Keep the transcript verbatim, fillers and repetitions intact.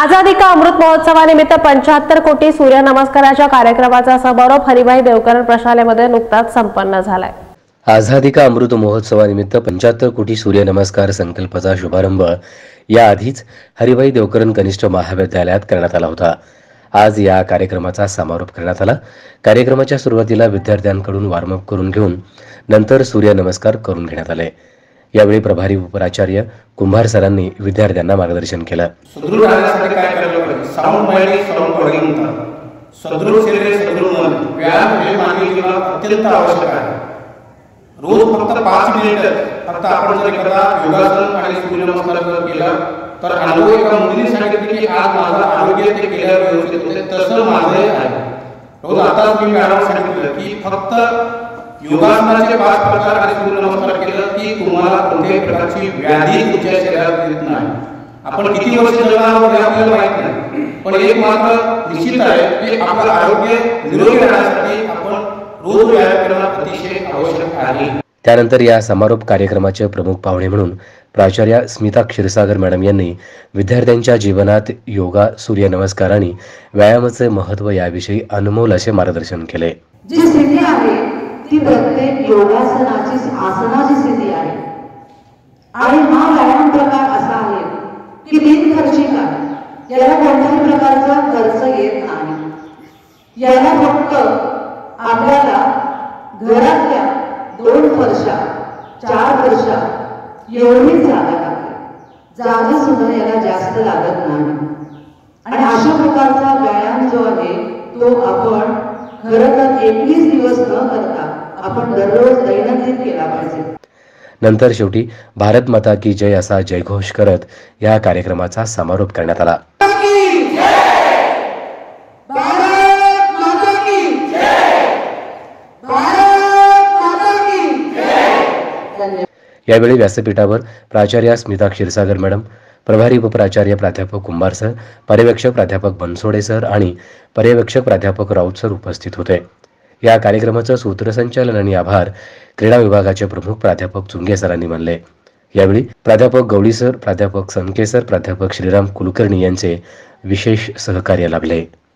आजादी का अमृत महोत्सवानिमित्त पंच्याहत्तर कोटी सूर्यनमस्काराच्या कार्यक्रमाचा समारोप हरिभाई देवकरण प्रशालेमध्ये नुकताच संपन्न झालाय। आजादी का अमृत महोत्सवानिमित्त पंच्याहत्तर कोटी सूर्यनमस्कार संकल्पाचा शुभारंभ याआधीच हरिभाई देवकरण कनिष्ठ महाविद्यालयात करण्यात आला होता। आज या कार्यक्रमाचा समारोप करण्यात आला। कार्यक्रमाच्या सुरुवातीला विद्यार्थ्यांकडून वार्म अप करून घेऊन नंतर सूर्यनमस्कार करून घेण्यात आले। यावेळी प्रभारी उपप्राचार्य कुंभार सरांनी विद्यार्थ्यांना मार्गदर्शन केलं। सुदृढ राहण्यासाठी काय करायला पाहिजे? साऊंड माइंड साऊंड बॉडी म्हणतात। सुदृढ शरीर सुदृढ मन व्यायाम हे मानवी जीवनात अत्यंत आवश्यक आहे। रोज फक्त पाच मिनिटं फक्त आपण जर एखादा योगासन आणि सूर्यनमस्कार जर केला तर अनुभव एका मुलीने सांगितलं की आज माझं आरोग्य ते केल्यावर व्यवस्थित होते, तसं माझं आहे। रोज आताच मी मॅडम सांगितलं की फक्त योगासनाचे पाच प्रकार आणि सूर्यनमस्कार केला की तुम्हाला कोणत्याही प्रकारची व्याधी तुमच्या शरीरात येत नाही। आपण किती वर्ष जगणार हे आपल्याला माहित नाही, पण एक मात्र निश्चित आहे की आपलं आरोग्य निरोगी राहण्यासाठी आपण रोज व्यायाम करणं अतिशय आवश्यक आहे। त्यानंतर या समारोप कार्यक्रमाचे प्रमुख पाहुणे म्हणून प्राचार्य स्मिता क्षीरसागर मॅडम यांनी विद्यार्थ्यांच्या जीवनात योगा, सूर्यनमस्कार आणि व्यायामाचे महत्त्व याविषयी अनमोल असे मार्गदर्शन केले। ती प्रत्येक योगासनाची आसनाची स्थिती आहे आणि हा व्यायाम प्रकार असा आहे की बिनखर्चिक आहे। याला कोणत्याही प्रकारचा खर्च येत नाही। याला फक्त आपल्याला घरातल्या दोन फरशा चार फरशा एवढीच जागा लागते, जागा सुद्धा याला जास्त लागत नाही। आणि अशा प्रकारचा व्यायाम जो आहे तो आपण खरंतर एकवीस दिवस न करता आपण दररोज दैनंदिन केला पाहिजे। नंतर शेवटी भारत माता की जय असा जयघोष करत या कार्यक्रमाचा समारोप करण्यात आला। यावेळी व्यासपीठावर प्राचार्य स्मिता क्षीरसागर मॅडम, प्रभारी उपप्राचार्य प्राध्यापक कुंभार सर, पर्यवेक्षक प्राध्यापक बनसोडे सर आणि पर्यवेक्षक प्राध्यापक राऊत सर उपस्थित होते। या कार्यक्रमाचं सूत्रसंचालन आणि आभार क्रीडा विभागाचे प्रमुख प्राध्यापक चुंके सरांनी मानले। यावेळी प्राध्यापक गवली सर, प्राध्यापक संके सर, प्राध्यापक श्रीराम कुलकर्णी यांचे विशेष सहकार्य लाभले।